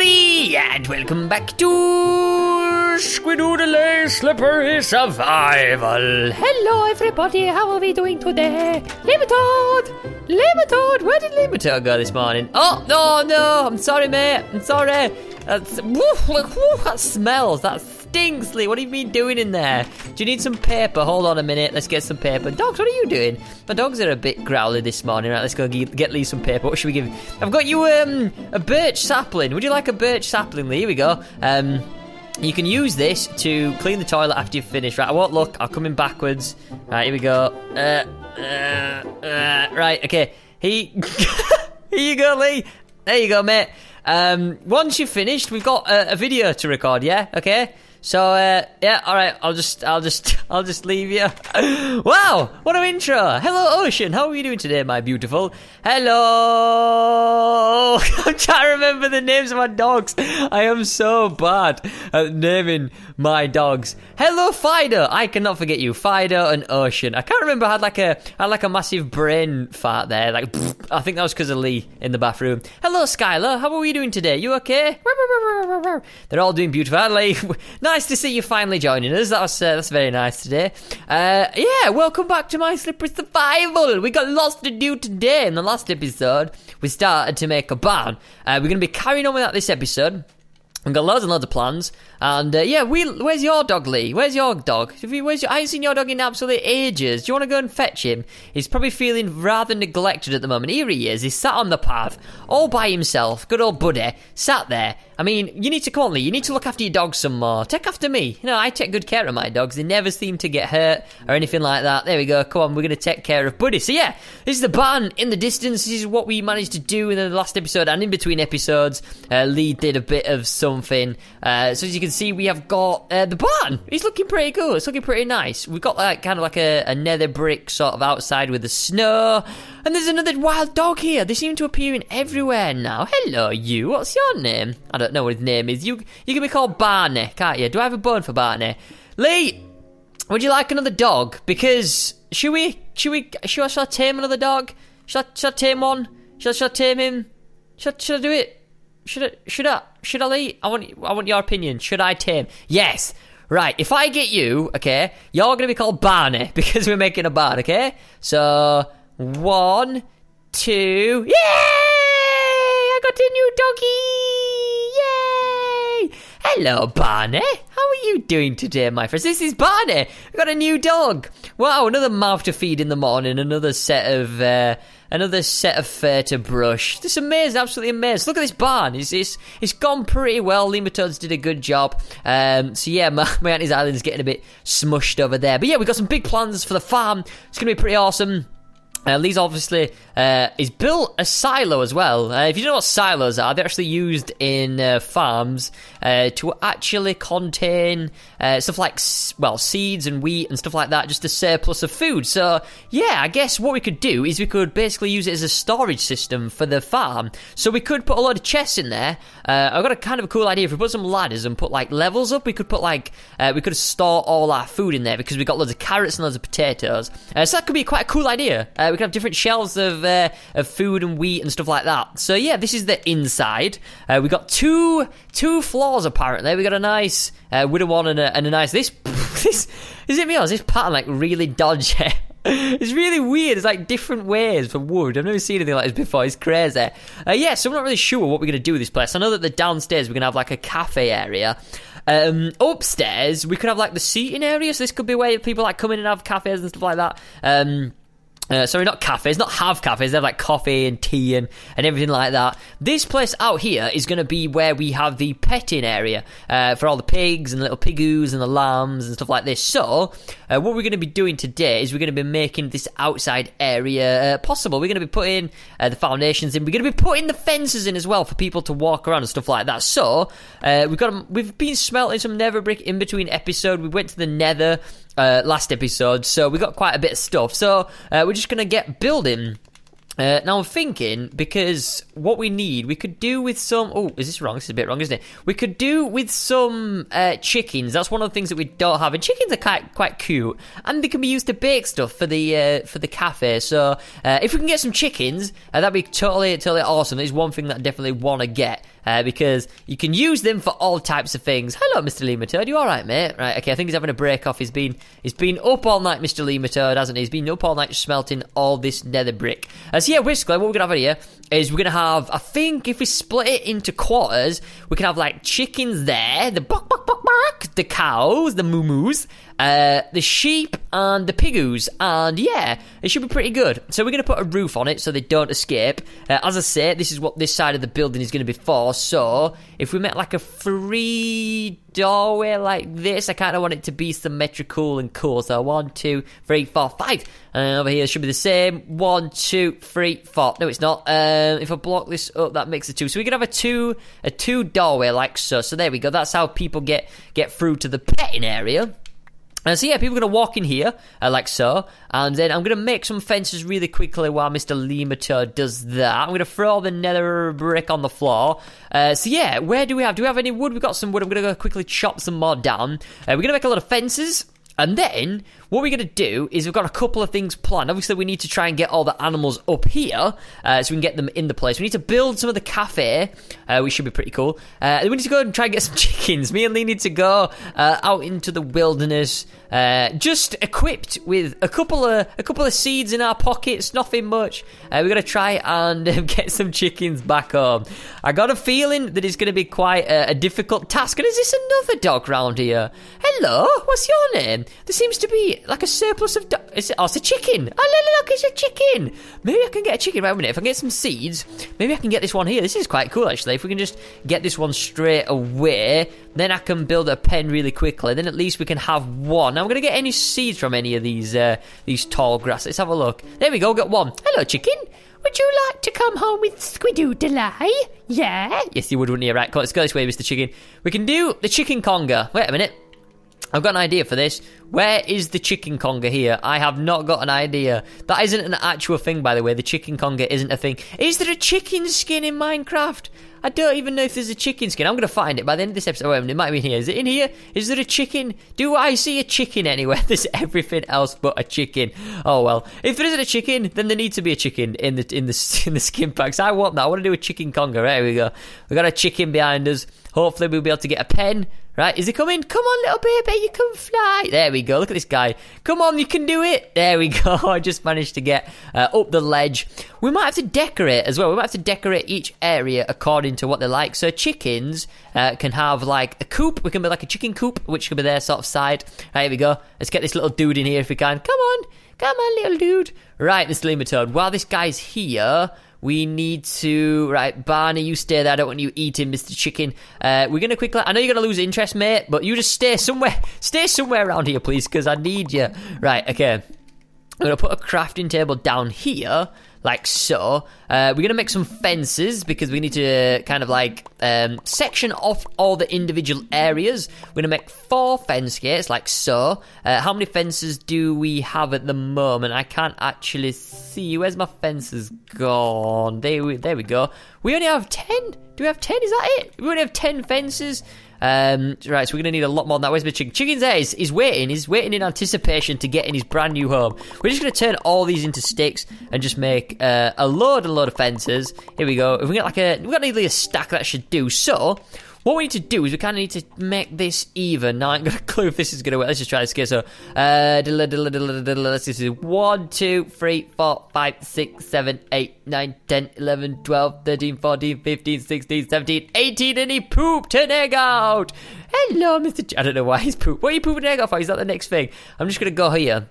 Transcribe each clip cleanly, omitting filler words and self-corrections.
everybody, and welcome back to Squidoodle Slippery Survival. Hello everybody, how are we doing today? Lemmetod, where did Lemmetod go this morning? Oh, no, I'm sorry mate, I'm sorry. That smells, that stinks, Lee. What have you been doing in there? Do you need some paper? Hold on a minute, let's get some paper. Dogs, what are you doing? My dogs are a bit growly this morning. Right, let's go get Lee some paper. What should we give him? I've got you a birch sapling. Would you like a birch sapling, Lee? Here we go. You can use this to clean the toilet after you've finished. Right, I won't look, I'll come in backwards. Right, here we go. Right, okay. Here you go, Lee. There you go, mate. Once you've finished, we've got a video to record, yeah? Okay? So, yeah, alright, I'll just leave you. Wow, what an intro! Hello, Ocean, how are you doing today, my beautiful? Hello! I'm trying to remember the names of my dogs. I am so bad at naming my dogs. Hello, Fido! I cannot forget you, Fido and Ocean. I can't remember, I had like a massive brain fart there, like, pfft, I think that was because of Lee in the bathroom. Hello, Skylar, how are you doing today? You okay? They're all doing beautiful, aren't they? Nice to see you finally joining us. That's very nice today. Yeah, welcome back to my Slippery Survival. We got lots to do today. In the last episode, we started to make a barn. We're going to be carrying on with that this episode. We've got loads and loads of plans. And yeah, where's your dog, Lee? Where's your dog? I haven't seen your dog in absolute ages. Do you want to go and fetch him? He's probably feeling rather neglected at the moment. Here he is. He's sat on the path all by himself. Good old buddy. Sat there. I mean, you need to come on, Lee. You need to look after your dog some more. Take after me. You know, I take good care of my dogs. They never seem to get hurt or anything like that. There we go. Come on, we're going to take care of Buddy. So yeah, this is the barn in the distance. This is what we managed to do in the last episode, and in between episodes, Lee did a bit of something. So as you can see, we have got the barn. It's looking pretty cool. It's looking pretty nice. We've got like kind of like a nether brick sort of outside with the snow. And there's another wild dog here. They seem to appear in everywhere now. Hello, you. What's your name? I don't know what his name is. You can be called Barney, can't you? Do I have a bone for Barney? Lee, would you like another dog? Because shall I tame another dog? Shall I tame one? Shall I tame him? Shall I do it? Should I, Lee? I want your opinion. Should I tame? Yes. Right, if I get you, okay, you're gonna be called Barney because we're making a barn, okay? So 1, 2, yay! I got a new doggy. Hello, Barney. How are you doing today, my friends? This is Barney. I've got a new dog. Wow, another mouth to feed in the morning. Another set of fur to brush. This is amazing, absolutely amazing. Look at this barn. It's gone pretty well. Lematodes did a good job. So yeah, my auntie's island's getting a bit smushed over there. But yeah, we've got some big plans for the farm. It's gonna be pretty awesome. Lee's obviously he's built a silo as well. If you don't know what silos are, they're actually used in farms to actually contain stuff like, well, seeds and wheat and stuff like that, just a surplus of food. So yeah, I guess what we could do is we could basically use it as a storage system for the farm. So we could put a lot of chests in there. I've got a kind of a cool idea. If we put some ladders and put like levels up, we could put like we could store all our food in there because we got loads of carrots and loads of potatoes. So that could be quite a cool idea. We could have different shelves of food and wheat and stuff like that. So yeah, this is the inside. We got two floors apparently. We got a nice wooden one and a nice. This is it. Me honest, this pattern like really dodgy. It's really weird. It's like different ways for wood. I've never seen anything like this before. It's crazy. Yeah, so I'm not really sure what we're gonna do with this place. I know that the downstairs we're gonna have like a cafe area. Upstairs we could have like the seating area. So this could be where people like come in and have cafes and stuff like that. Sorry, not cafes, not have cafes, they have like coffee and tea and everything like that. This place out here is going to be where we have the petting area for all the pigs and little piggoos and the lambs and stuff like this. So, what we're going to be doing today is we're going to be making this outside area possible. We're going to be putting the foundations in. We're going to be putting the fences in as well for people to walk around and stuff like that. So, we've been smelting some nether brick in between episode. We went to the nether last episode, so we got quite a bit of stuff. So, we're just gonna get building. Now I'm thinking, because what we need, we could do with some... Oh, is this wrong? This is a bit wrong, isn't it? We could do with some chickens. That's one of the things that we don't have. And chickens are quite cute. And they can be used to bake stuff for the cafe. So if we can get some chickens, that'd be totally awesome. That is one thing that I definitely want to get. because you can use them for all types of things. Hello, Mr. Lima Toad. You all right, mate? Right. Okay. I think he's having a break off. He's been up all night, Mr. Lima Toad, hasn't he? He's been up all night smelting all this nether brick. So yeah, basically, what we're gonna have here is we're gonna have. I think if we split it into quarters, we can have like chickens there, the bok bok bok bok, the cows, the moo-moos, the sheep and the piggoos, and yeah, it should be pretty good. So we're going to put a roof on it so they don't escape. As I say, this is what this side of the building is going to be for, so if we make like a free doorway like this, I kind of want it to be symmetrical and cool, so 1, 2, 3, 4, 5, and over here should be the same, 1, 2, 3, 4, no it's not, if I block this up that makes it 2, so we can have a two doorway like so, so there we go, that's how people get through to the petting area. So yeah, people are going to walk in here, like so, and then I'm going to make some fences really quickly while Mr. Lima Toad does that. I'm going to throw the nether brick on the floor. So yeah, where do we have? Do we have any wood? We've got some wood. I'm going to go quickly chop some more down. We're going to make a lot of fences. And then, what we're going to do is we've got a couple of things planned. Obviously, we need to try and get all the animals up here so we can get them in the place. We need to build some of the cafe, which should be pretty cool. And we need to go and try and get some chickens. Me and Lee need to go out into the wilderness, just equipped with a couple of seeds in our pockets, nothing much. We're going to try and get some chickens back home. I got a feeling that it's going to be quite a difficult task. And is this another dog round here? Hello, what's your name? There seems to be like a surplus of... Oh, it's a chicken. Oh, look, it's a chicken. Maybe I can get a chicken. Right, a minute. If I can get some seeds, maybe I can get this one here. This is quite cool, actually. If we can just get this one straight away, then I can build a pen really quickly. Then at least we can have one. Now, I'm going to get any seeds from any of these tall grass. Let's have a look. There we go. Got one. Hello, chicken. Would you like to come home with Squidoodle? Yeah? Yes, you would, wouldn't you? Right, come on, let's go this way, Mr. Chicken. We can do the chicken conga. Wait a minute. I've got an idea for this. Where is the chicken conga here? I have not got an idea. That isn't an actual thing, by the way. The chicken conga isn't a thing. Is there a chicken skin in Minecraft? I don't even know if there's a chicken skin. I'm going to find it by the end of this episode. Oh, it might be in here. Is it in here? Is there a chicken? Do I see a chicken anywhere? There's everything else but a chicken. Oh, well. If there isn't a chicken, then there needs to be a chicken in the skin packs. I want that. I want to do a chicken conga. There we go. We've got a chicken behind us. Hopefully, we'll be able to get a pen. Right, is it coming? Come on, little baby, you can fly. There we go. Look at this guy. Come on, you can do it. There we go. I just managed to get up the ledge. We might have to decorate as well. We might have to decorate each area according to what they like. So chickens can have like a coop. We can be like a chicken coop, which could be their sort of side. Right, here we go. Let's get this little dude in here if we can. Come on. Come on, little dude. Right, Mr. Lima Toad. While this guy's here... We need to... Right, Barney, you stay there. I don't want you eating, Mr. Chicken. We're going to quickly... I know you're going to lose interest, mate, but you just stay somewhere. Stay somewhere around here, please, because I need you. Right, okay. I'm going to put a crafting table down here, like so. We're going to make some fences, because we need to kind of, like, section off all the individual areas. We're going to make 4 fence gates, like so. How many fences do we have at the moment? I can't actually see. Where's my fences gone? There we go. We only have 10? Do we have 10? Is that it? We only have 10 fences. Right, so we're going to need a lot more than that. Where's my chicken? Chicken's there. He's waiting. He's waiting in anticipation to get in his brand new home. We're just going to turn all these into sticks and just make a load of fences. Here we go. If we get like we've got nearly a stack that should do. So, what we need to do is we kind of need to make this even. Now, I ain't got a clue if this is going to work. Let's just try this again. So, let's just do 1, 2, 3, 4, 5, 6, 7, 8, 9, 10, 11, 12, 13, 14, 15, 16, 17, 18, and he pooped an egg out. Hello, Mr. I don't know why he's pooped. What are you pooping an egg out for? Is that the next thing? I'm just going to go here.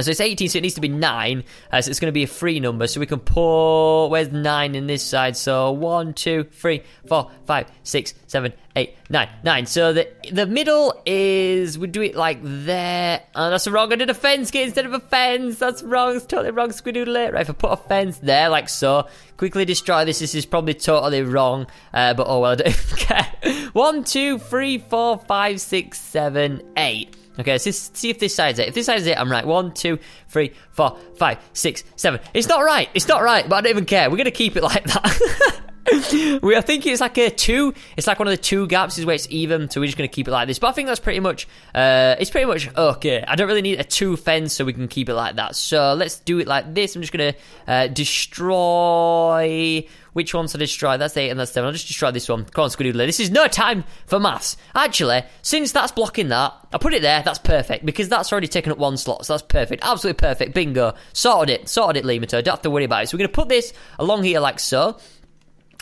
So it's 18, so it needs to be 9, so it's going to be a free number, so we can pour, where's 9 in this side, so 1, 2, 3, 4, 5, 6, 7, 8, 9, 9, so the middle is, we do it like there, and that's wrong, I did a fence gate instead of a fence, that's wrong, it's totally wrong, Squidoodle, right, if I put a fence there, like so, quickly destroy this is probably totally wrong, but oh well, I don't care, 1, 2, 3, 4, 5, 6, 7, 8, okay, let's just see if this side's it. If this side's it, I'm right. 1, 2, 3, 4, 5, 6, 7. It's not right. It's not right, but I don't even care. We're going to keep it like that. I think it's like a 2. It's like one of the 2 gaps is where it's even, so we're just going to keep it like this. But I think that's pretty much, it's pretty much okay. I don't really need a 2 fence, so we can keep it like that. So let's do it like this. I'm just going to destroy... Which one to destroy? That's 8 and that's 7. I'll just destroy this one. Come on, Squidoodle. This is no time for maths. Actually, since that's blocking that, I put it there. That's perfect, because that's already taken up one slot. So that's perfect. Absolutely perfect. Bingo. Sorted it. Sorted it, Lemurto. Don't have to worry about it. So we're going to put this along here like so.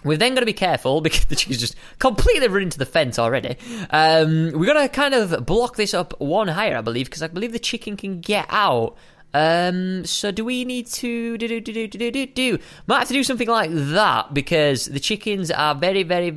We've then got to be careful, because the chick's just completely run into the fence already. We've got to kind of block this up one higher, I believe, because I believe the chicken can get out. So do we need to do? Might have to do something like that, because the chickens are very, very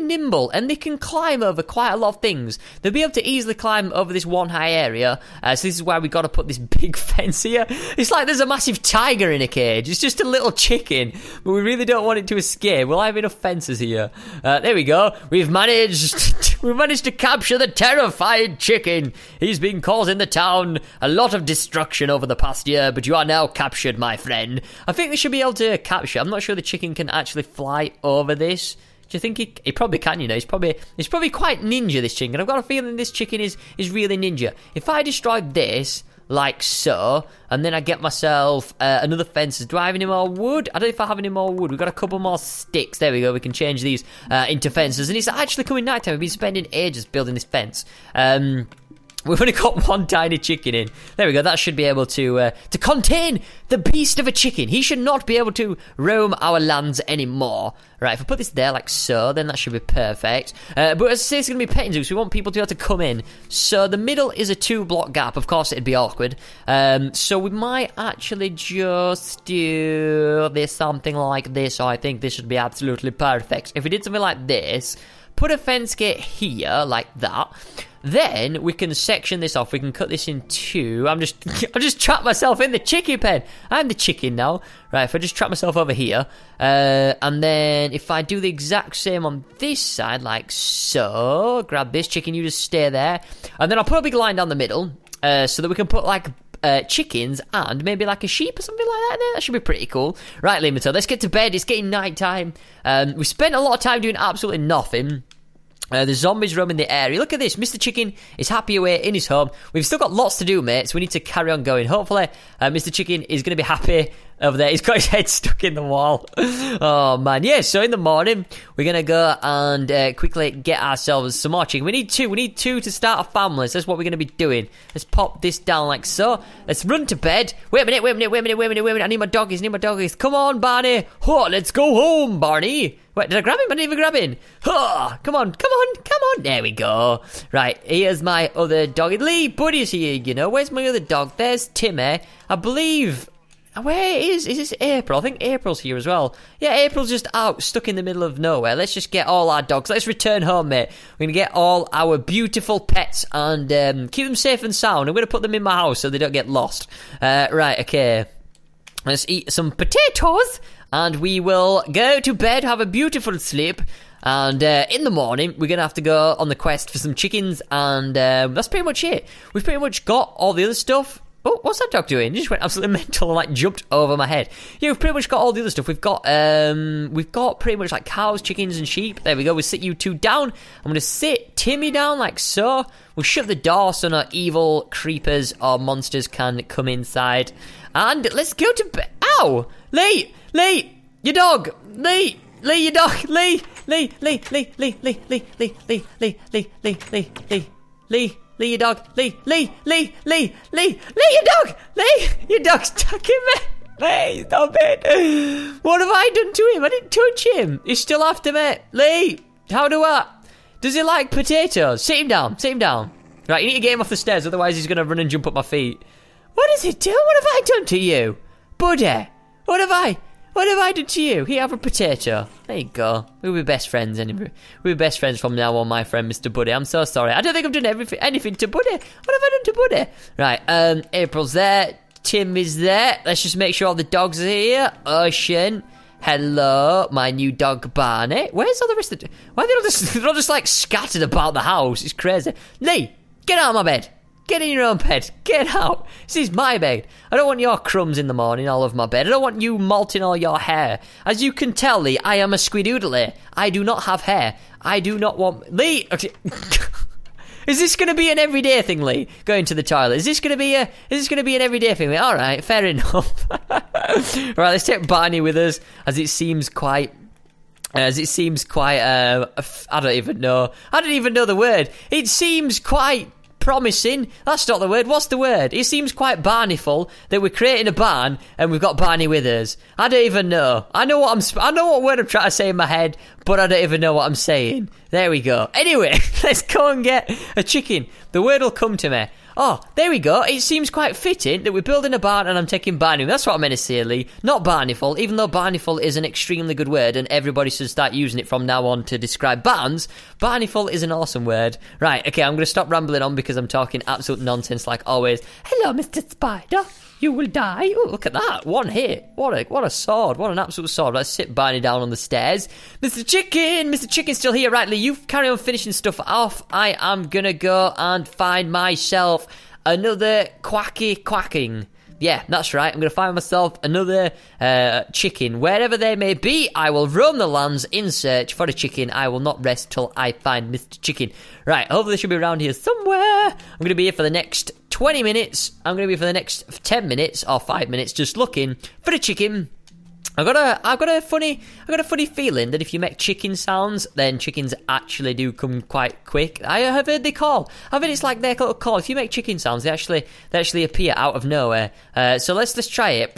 nimble, and they can climb over quite a lot of things. They'll be able to easily climb over this one high area. So this is why we got to put this big fence here. It's like there's a massive tiger in a cage. It's just a little chicken, but we really don't want it to escape. Will I have enough fences here? There we go. We've managed to capture the terrified chicken. He's been causing the town a lot of destruction over the past year, but you are now captured, my friend. I think we should be able to capture. I'm not sure the chicken can actually fly over this. Do you think he probably can, you know? He's probably quite ninja, this chicken. I've got a feeling this chicken is really ninja. If I destroy this, like so, and then I get myself another fence. Do I have any more wood? I don't know if I have any more wood. We've got a couple more sticks. There we go. We can change these into fences. And it's actually coming night time. We've been spending ages building this fence. We've only got one tiny chicken in. There we go. That should be able to contain the beast of a chicken. He should not be able to roam our lands anymore. Right, if I put this there like so, then that should be perfect. But as I say, it's going to be petting zoo, because we want people to be able to come in. So the middle is a 2-block gap. Of course, it'd be awkward. So we might actually just do this, something like this. So I think this should be absolutely perfect. If we did something like this, put a fence gate here like that. Then we can section this off. We can cut this in two. I just trapped myself in the chicken pen. I'm the chicken now. Right, if I just trap myself over here, and then if I do the exact same on this side, like so, grab this chicken, you just stay there. And then I'll put a big line down the middle, so that we can put like chickens and maybe like a sheep or something like that in there. That should be pretty cool. Right, Lemurto, let's get to bed. It's getting night time. We spent a lot of time doing absolutely nothing. The zombies roaming the area. Look at this. Mr. Chicken is happy away in his home. We've still got lots to do, mates. We need to carry on going. Hopefully, Mr. Chicken is going to be happy over there. He's got his head stuck in the wall. Oh, man. Yeah, so in the morning, we're going to go and quickly get ourselves some more chicken. We need two. We need two to start a family. So that's what we're going to be doing. Let's pop this down like so. Let's run to bed. Wait a minute. I need my doggies. Come on, Barney. Oh, let's go home, Barney. Wait, did I grab him? I didn't even grab him. Oh, come on. There we go. Right, here's my other dog. Lee Buddy's here, you know. Where's my other dog? There's Timmy. I believe... Where is? Is this April? I think April's here as well. Yeah, April's just out, stuck in the middle of nowhere. Let's just get all our dogs. Let's return home, mate. We're going to get all our beautiful pets and keep them safe and sound. I'm going to put them in my house so they don't get lost. Right, okay. Let's eat some potatoes. And we will go to bed, have a beautiful sleep, and in the morning, we're going to have to go on the quest for some chickens, and that's pretty much it. We've pretty much got all the other stuff. Oh, what's that dog doing? He just went absolutely mental and, like, jumped over my head. Yeah, we've pretty much got all the other stuff. We've got pretty much, like, cows, chickens, and sheep. There we go. We'll sit you two down. I'm going to sit Timmy down like so. We'll shut the door so no evil creepers or monsters can come inside. And let's go to bed. Ow! Lee, your dog. Lee, your dog. Lee, your dog. Lee, your dog. Lee, your dog's attacking me. Lee, stop it. What have I done to him? I didn't touch him. He's still after me. Lee, how do I? Does he like potatoes? Sit him down. Right, you need to get him off the stairs, otherwise he's going to run and jump up my feet. What does he do? What have I done to you? Buddy. What have I done to you? Here, have a potato. There you go. We'll be best friends anyway. We'll be best friends from now on, my friend, Mr. Buddy. I'm so sorry. I don't think I've done anything to Buddy. What have I done to Buddy? Right, April's there. Tim is there. Let's just make sure all the dogs are here. Ocean. Hello, my new dog, Barney. Where's all the rest of the... Why are they all just, they're all just, like, scattered about the house? It's crazy. Lee, get out of my bed. Get in your own bed. Get out. This is my bed. I don't want your crumbs in the morning all over my bed. I don't want you molting all your hair. As you can tell, Lee, I am a Squidoodle. I do not have hair. I do not want... Lee! Okay. Is this going to be an everyday thing, Lee? Going to the toilet. Is this going to be an everyday thing? All right, fair enough. All right, let's take Barney with us, as it seems quite. I don't even know. I don't even know the word. It seems quite promising. That's not the word. What's the word? It seems quite barneyful that we're creating a barn and we've got Barney with us. I don't even know. I know what word I'm trying to say in my head, but I don't even know what I'm saying. There we go. Anyway, let's go and get a chicken. The word will come to me. Oh, there we go. It seems quite fitting that we're building a barn and I'm taking Barney. That's what I meant to say, Lee. Not barneyful, even though barneyful is an extremely good word and everybody should start using it from now on to describe barns. Barneyful is an awesome word. Right, okay, I'm going to stop rambling on because I'm talking absolute nonsense like always. Hello, Mr. Spider. You will die. Ooh, look at that. One hit. What a sword. What an absolute sword. Let's sit Barney down on the stairs. Mr. Chicken. Mr. Chicken's still here. Right, Lee, you carry on finishing stuff off. I am going to go and find myself another quacking. Yeah, that's right. I'm going to find myself another chicken. Wherever they may be, I will roam the lands in search for a chicken. I will not rest till I find Mr. Chicken. Right, hopefully they should be around here somewhere. I'm going to be here for the next 20 minutes. I'm going to be for the next 10 minutes or 5 minutes just looking for a chicken. I've got a funny feeling that if you make chicken sounds, then chickens actually do come quite quick. I have heard they call. I mean, it's like their little call. If you make chicken sounds, they actually appear out of nowhere. So let's try it.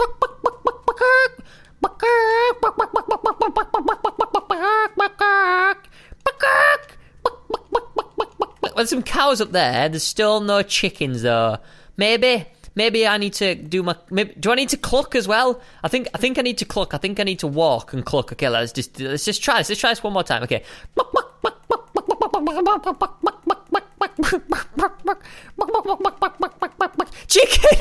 There's some cows up there. There's still no chickens though. Maybe I need to do my. Do I need to cluck as well? I think I need to cluck. I think I need to walk and cluck. Okay, let's just try this. Let's try this one more time. Okay. Chicken.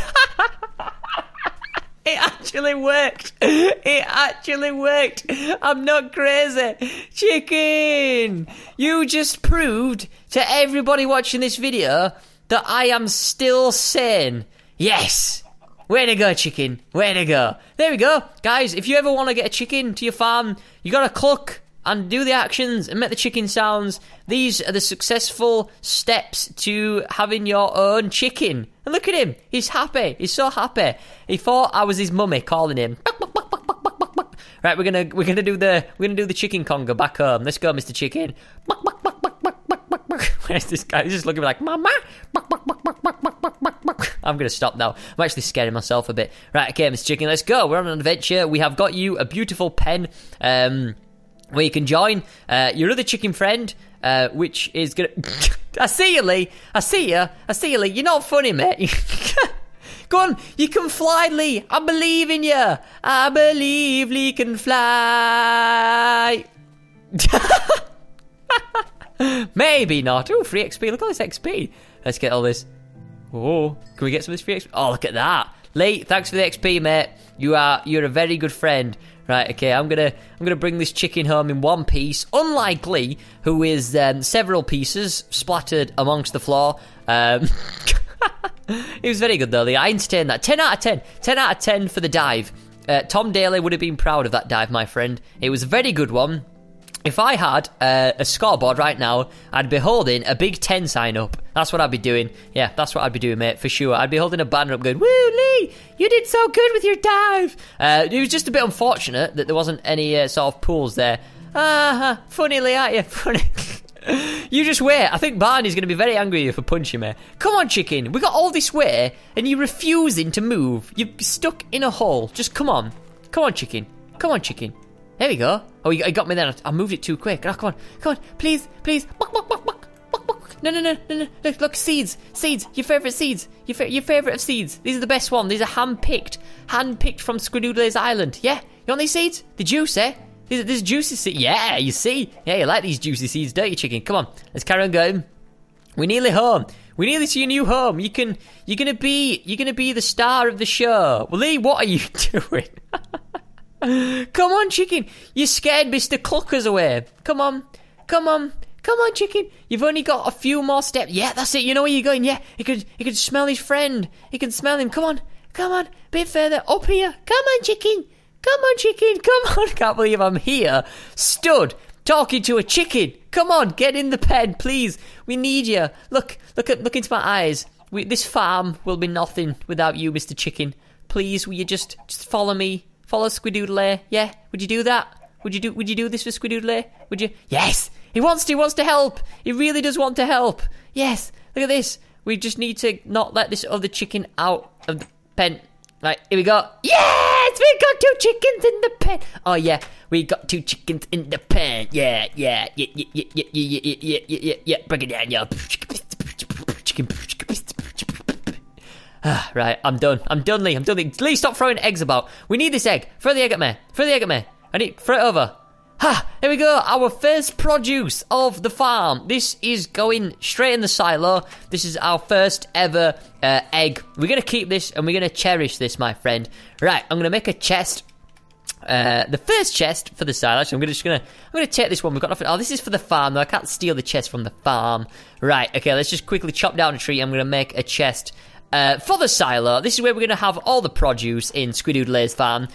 It actually worked. It actually worked. I'm not crazy. Chicken. You just proved to everybody watching this video that I am still sane. Yes. Way to go, chicken. Way to go. There we go. Guys, if you ever want to get a chicken to your farm, you got to cluck and do the actions and make the chicken sounds. These are the successful steps to having your own chicken. And look at him. He's happy. He's so happy. He thought I was his mummy calling him. Right, we're gonna do the chicken conga back home. Let's go, Mr. Chicken. Where's this guy? He's just looking at me like, Mama. I'm going to stop now. I'm actually scaring myself a bit. Right, okay, Mr. Chicken, let's go. We're on an adventure. We have got you a beautiful pen where you can join your other chicken friend, which is going to... I see you, Lee. I see you. I see you, Lee. You're not funny, mate. Go on. You can fly, Lee. I believe in you. I believe Lee can fly. Maybe not. Ooh, free XP. Look at all this XP. Let's get all this. Oh, can we get some of this free XP? Oh, look at that. Lee, thanks for the XP, mate. You're a very good friend. Right, okay, I'm gonna bring this chicken home in one piece. Unlike Lee, who is several pieces splattered amongst the floor. It was very good though, Lee. I entertained that. 10 out of 10. 10 out of 10 for the dive. Tom Daly would have been proud of that dive, my friend. It was a very good one. If I had a scoreboard right now, I'd be holding a big 10 sign up. That's what I'd be doing. Yeah, that's what I'd be doing, mate, for sure. I'd be holding a banner up going, "Woo, Lee, you did so good with your dive." It was just a bit unfortunate that there wasn't any sort of pools there. Funny, Lee, aren't you? Funny. You just wait. I think Barney's going to be very angry at you for punching me. Come on, chicken. We got all this way, and you're refusing to move. You're stuck in a hole. Just come on. Come on, chicken. Come on, chicken. There we go. Oh, he got me then. I moved it too quick. Oh, come on. Come on. Please. Please. No. Look, seeds. Seeds. Your favourite seeds. Your favourite of seeds. These are the best one. These are hand-picked. Hand-picked from Squidoodle's Island. Yeah. You want these seeds? The juice, eh? These are juicy seeds. Yeah, you see. Yeah, you like these juicy seeds, don't you, chicken? Come on. Let's carry on going. We're nearly home. We're nearly to your new home. You're gonna be the star of the show. Well, Lee, what are you doing? Come on, chicken. You scared Mr. Cluckers away. Come on. Come on. Come on, chicken. You've only got a few more steps. Yeah, that's it. You know where you're going. Yeah, he could smell his friend. He can smell him. Come on. Come on. Bit further. Up here. Come on, chicken. Come on, chicken. Come on. I can't believe I'm here. Stood talking to a chicken. Come on, get in the pen, please. We need you. Look into my eyes. This farm will be nothing without you, Mr. Chicken. Please, will you just follow me? Follow Squidoodle. Yeah, would you do that? Would you do this for Squidoodle? Would you? Yes, he wants to help. He really does want to help. Yes, look at this. We just need to not let this other chicken out of the pen. Right, here we go. Yes, we got two chickens in the pen. Oh yeah, we got two chickens in the pen. Yeah. Break it down, yo. Chicken. Right, I'm done. I'm done, Lee. Lee, stop throwing eggs about. We need this egg. Throw the egg at me. I need throw it over. Ha! Here we go. Our first produce of the farm. This is going straight in the silo. This is our first ever egg. We're gonna keep this and we're gonna cherish this, my friend. Right, I'm gonna make a chest. The first chest for the silo. So I'm gonna take this one. We've got nothing. Oh, this is for the farm though. I can't steal the chest from the farm. Right. Okay. Let's just quickly chop down a tree. I'm gonna make a chest for the silo. This is where we're gonna have all the produce in Squidoodle's farm.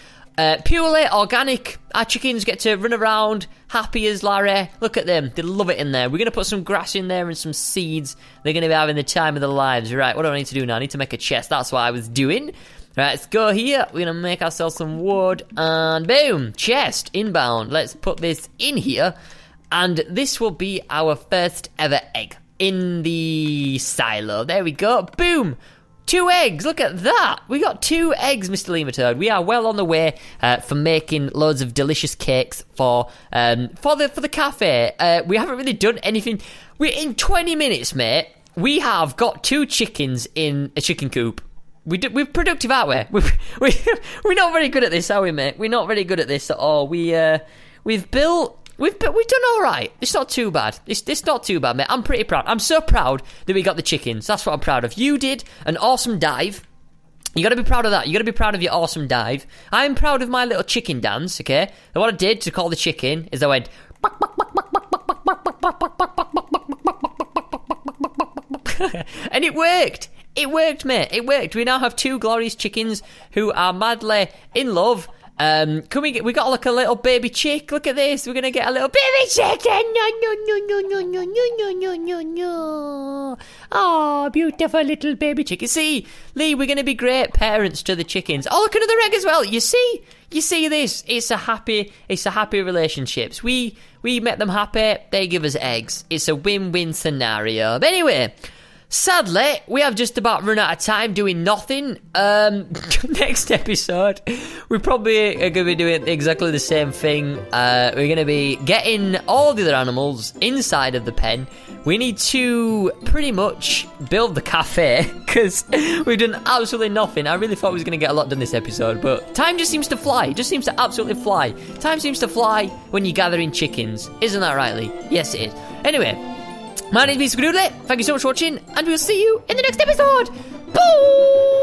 Purely organic. Our chickens get to run around happy as Larry. Look at them. They love it in there. We're going to put some grass in there and some seeds. They're going to be having the time of their lives. Right, what do I need to do now? I need to make a chest. That's what I was doing. Right, let's go here. We're going to make ourselves some wood. And boom. Chest. Inbound. Let's put this in here. And this will be our first ever egg in the silo. There we go. Boom. Two eggs, look at that. We got two eggs, Mr. Lemurturd. We are well on the way for making loads of delicious cakes for the cafe. We haven't really done anything. We're in 20 minutes, mate. We have got two chickens in a chicken coop. We're productive, aren't we? We're not very good at this, are we, mate? We're not very good at this at all. We've done all right. It's not too bad. It's not too bad, mate. I'm pretty proud. I'm so proud that we got the chickens. That's what I'm proud of. You did an awesome dive. You got to be proud of that. You got to be proud of your awesome dive. I'm proud of my little chicken dance, okay? And what I did to call the chicken is I went... and it worked. It worked, mate. It worked. We now have two glorious chickens who are madly in love. We got like a little baby chick. Look at this. We're gonna get a little baby chicken. No. Oh, beautiful little baby chicken. See, Lee, we're gonna be great parents to the chickens. Oh, look, another egg as well. You see this? It's a happy relationships. We make them happy. They give us eggs. It's a win-win scenario. But anyway. Sadly, we have just about run out of time doing nothing. Next episode, we probably are going to be doing exactly the same thing. We're going to be getting all the other animals inside of the pen. We need to pretty much build the cafe because we've done absolutely nothing. I really thought we was going to get a lot done this episode, but time just seems to fly. It just seems to absolutely fly. Time seems to fly when you're gathering chickens. Isn't that right, Lee? Yes, it is. Anyway... my name is Squidoodle. Thank you so much for watching, and we'll see you in the next episode. Bye!